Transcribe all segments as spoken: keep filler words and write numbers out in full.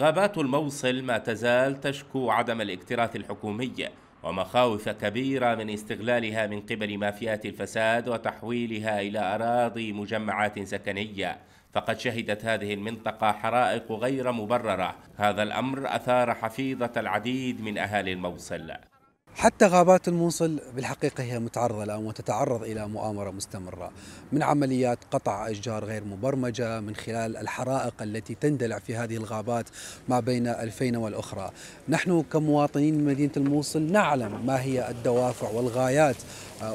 غابات الموصل ما تزال تشكو عدم الاكتراث الحكومي ومخاوف كبيرة من استغلالها من قبل مافيات الفساد وتحويلها إلى أراضي مجمعات سكنية، فقد شهدت هذه المنطقة حرائق غير مبررة. هذا الأمر أثار حفيظة العديد من أهالي الموصل. حتى غابات الموصل بالحقيقة هي متعرضة الآن وتتعرض إلى مؤامرة مستمرة من عمليات قطع أشجار غير مبرمجة من خلال الحرائق التي تندلع في هذه الغابات ما بين الفينة والأخرى. نحن كمواطنين من مدينة الموصل نعلم ما هي الدوافع والغايات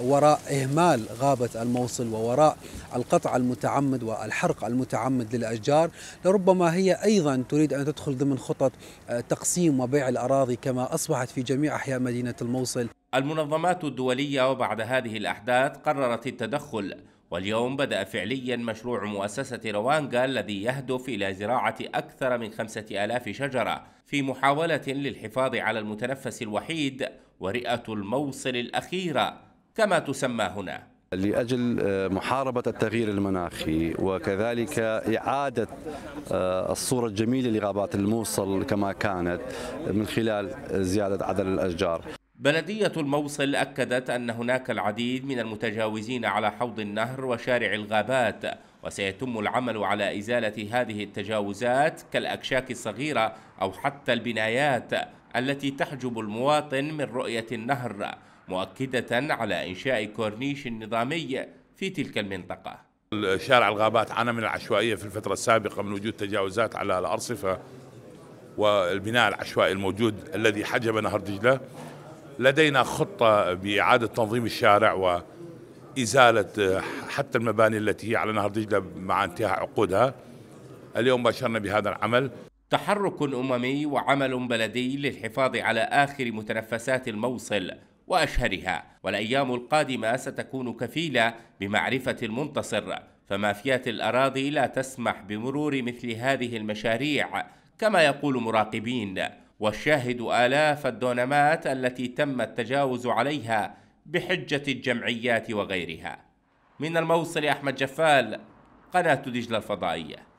وراء إهمال غابة الموصل ووراء القطع المتعمد والحرق المتعمد للأشجار. لربما هي أيضا تريد أن تدخل ضمن خطط تقسيم وبيع الأراضي كما أصبحت في جميع أحياء مدينة الموصل. المنظمات الدولية وبعد هذه الأحداث قررت التدخل، واليوم بدأ فعليا مشروع مؤسسة روانغا الذي يهدف إلى زراعة أكثر من خمسة آلاف شجرة في محاولة للحفاظ على المتنفس الوحيد ورئة الموصل الأخيرة كما تسمى هنا، لأجل محاربة التغيير المناخي وكذلك إعادة الصورة الجميلة لغابات الموصل كما كانت من خلال زيادة عدد الأشجار. بلدية الموصل أكدت أن هناك العديد من المتجاوزين على حوض النهر وشارع الغابات، وسيتم العمل على إزالة هذه التجاوزات كالأكشاك الصغيرة أو حتى البنايات التي تحجب المواطن من رؤية النهر، مؤكدة على إنشاء كورنيش نظامي في تلك المنطقة. شارع الغابات عانى من العشوائية في الفترة السابقة من وجود تجاوزات على الأرصفة والبناء العشوائي الموجود الذي حجب نهر دجلة. لدينا خطة بإعادة تنظيم الشارع وإزالة حتى المباني التي هي على نهر دجلة مع انتهاء عقودها. اليوم باشرنا بهذا العمل. تحرك أممي وعمل بلدي للحفاظ على آخر متنفسات الموصل وأشهرها، والأيام القادمة ستكون كفيلة بمعرفة المنتصر، فمافيات الأراضي لا تسمح بمرور مثل هذه المشاريع كما يقول مراقبين، والشاهد آلاف الدونمات التي تم التجاوز عليها بحجة الجمعيات وغيرها. من الموصل أحمد جفال، قناة دجلة الفضائية.